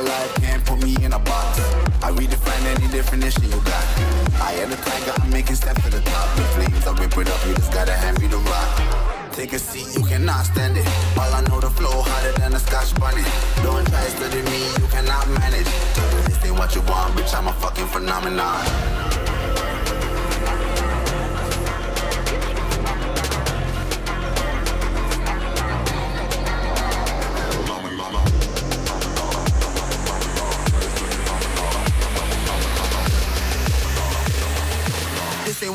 alive, can't put me in a box. I redefine any definition you got. I am the tiger, I'm making steps to the top. The flames, I whip it up, you just gotta hand me the rock. Take a seat, you cannot stand it. All I know, the flow harder than a Scotch bunny. Don't try studying me, you cannot manage. This ain't what you want, bitch, I'm a fucking phenomenon. This ain't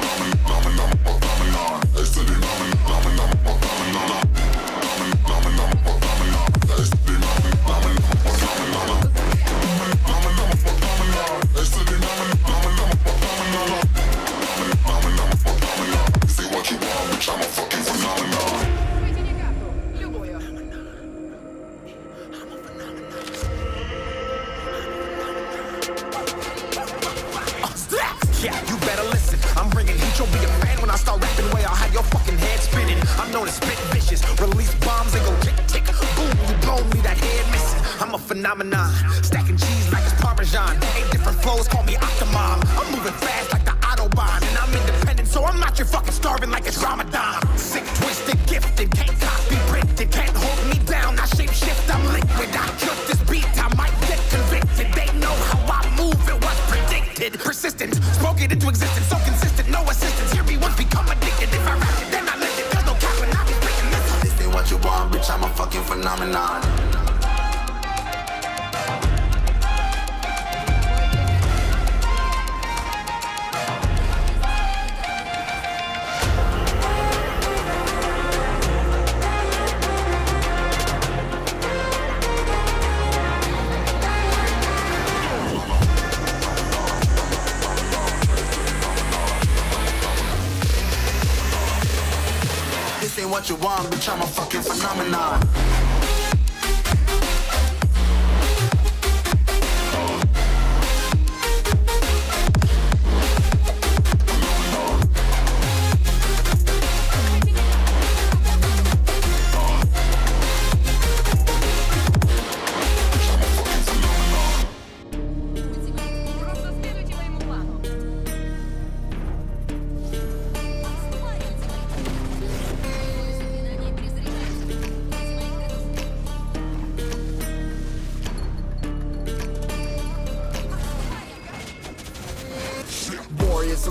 This ain't what you want, bitch, I'm a fucking phenomenon. Yeah, you better listen, I'm bringing heat, you'll be a fan when I start rapping away, I'll have your fucking head spinning. I'm known to spit vicious, release bombs and go tick, tick, boom, you blow me that head missing. I'm a phenomenon, stacking cheese like it's Parmesan. 8 different flows, call me Octomom. I'm moving fast like the Autobahn, and I'm independent, so I'm not your fucking starving like it's Ramadan. Sick, twisted, gifted, can't copy, printed, can't hold me down, I shape shift, I'm liquid, I kill this beat, I might get convicted. They know how I move, it was predicted, persistent. Get into existence, so consistent, no assistance. Hear me once, become addicted. If I rap it, then I lift it. There's no cap when I be breaking this. This ain't what you want, bitch, I'm a fucking phenomenon. This ain't what you want, bitch, I'm a fucking phenomenon.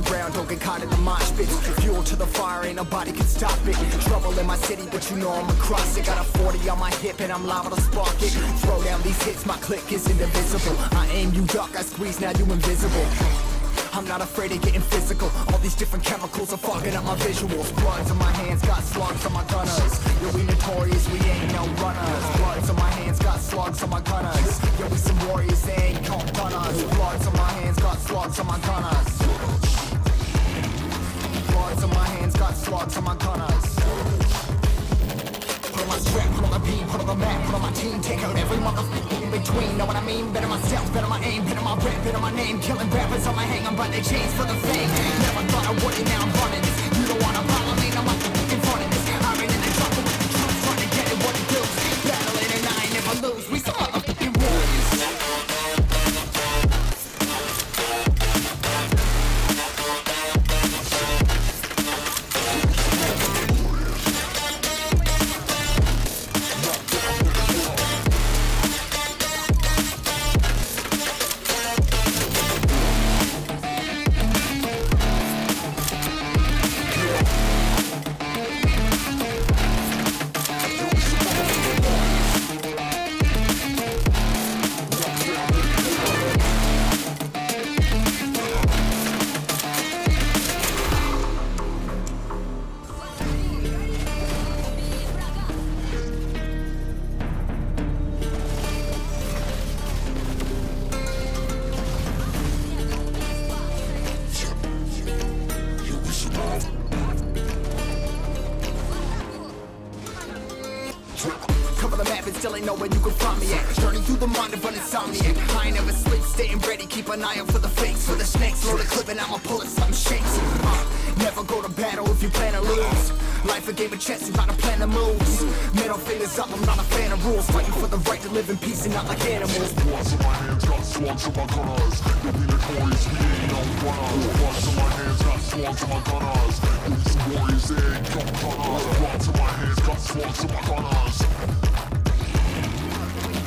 Around, don't get caught in the mosh pit. Fuel to the fire, ain't nobody can stop it. Trouble in my city, but you know I'm across it. Got a 40 on my hip and I'm liable to spark it. Throw down these hits, my click is indivisible. I aim, you duck, I squeeze, now you invisible. I'm not afraid of getting physical. All these different chemicals are fogging up my visuals. Bloods on my hands, got slugs on my gunners. Yo, we notorious, we ain't no runners. Bloods on my hands, got slugs on my gunners. Yo, we some warriors, they ain't called gunners. Bloods on my hands, got slugs on my gunners. Bloods on my hands, got slugs on my gunners. Put on my strap, put on the beat, put on the map, put on my team. Take out every motherfucker in between, know what I mean? Better myself, better my aim, better my rap, better my name. Killing rappers on my hang, I'm by their chains for the fame. Never thought I would, and now I'm running this. You don't wanna follow me, I'm like in front of this. I'm in the trouble with the truth, trying to get it what it feels. Battling and I never lose, we some motherfucking warriors. Still ain't know where you can find me at. Journey through the mind of an insomniac. I ain't never sleep, staying ready. Keep an eye out for the fakes, for the snakes. Load a clip and I'ma pull it, something shakes. Never go to battle if you plan to lose. Life a game of chess, you gotta plan the moves. Middle fingers up, I'm not a fan of rules. Fighting for the right to live in peace and not like animals. Bloods in my hands, got swords in my gunners. You'll be notorious, we ain't on runners. Bloods in my hands, got swords in my gunners. You'll be warriors, they ain't got gunners. Bloods in my hands, got swords in my gunners.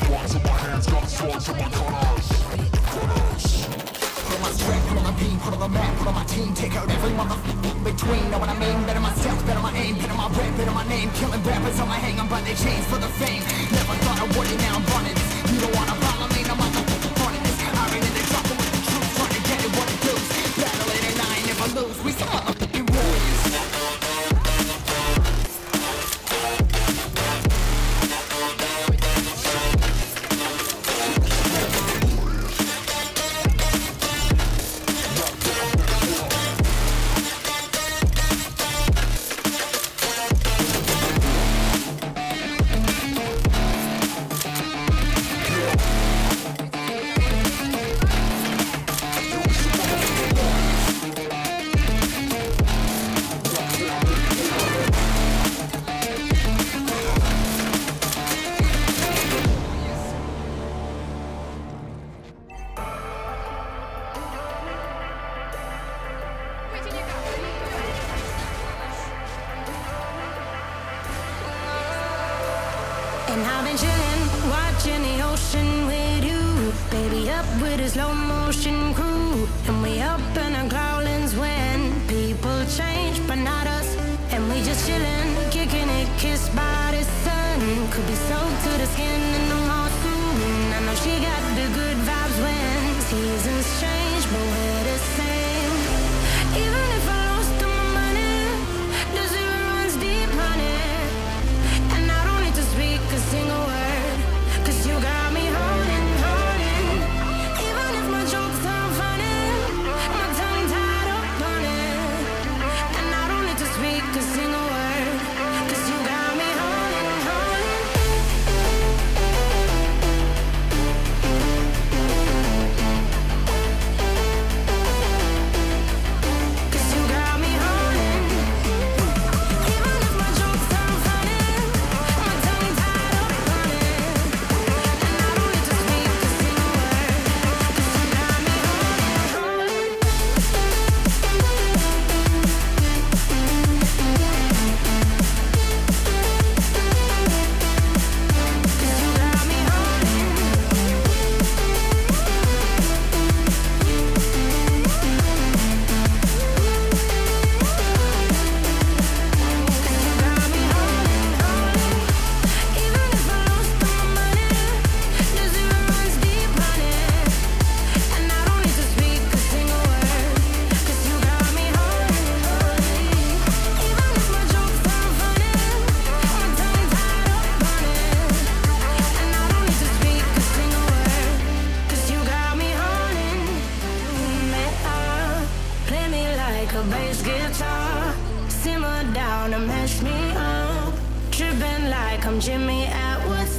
Bloods in my hands, got swords in my gunners. Put on my strength, put on my beat, put on the map, put on my team. Take out every motherfucker in between, know what I mean? Better myself, better my aim, better my rap, better my name. Killing rappers on my hang, I'm by their chains for the fame. Never thought I would, and now I'm running this. You don't wanna follow me, no motherfucker running this. I ran in the trouble with the truth, trying to get it what it does. Battle it and I ain't never lose, we some motherfucking warriors. And I've been chillin', watching the ocean with you. Baby, up with a slow motion crew. And we up in our growlings when people change, but not us. And we just chillin', kicking it, kissed by the sun. Could be soaked to the skin in the morning soon. I know she got the good vibes when seasons change, but we're the same. Even if I lost all my money, the zero runs deep, honey. Speak a single word, cause you got me holding, holding. Even if my jokes are funny, my tongue tied up on it. And I don't need to speak a single word, cause you got me holding, holding. Cause you got me holding. Even if my jokes are funny, a bass guitar, simmer down and mash me up, tripping like I'm Jimmy Atwood.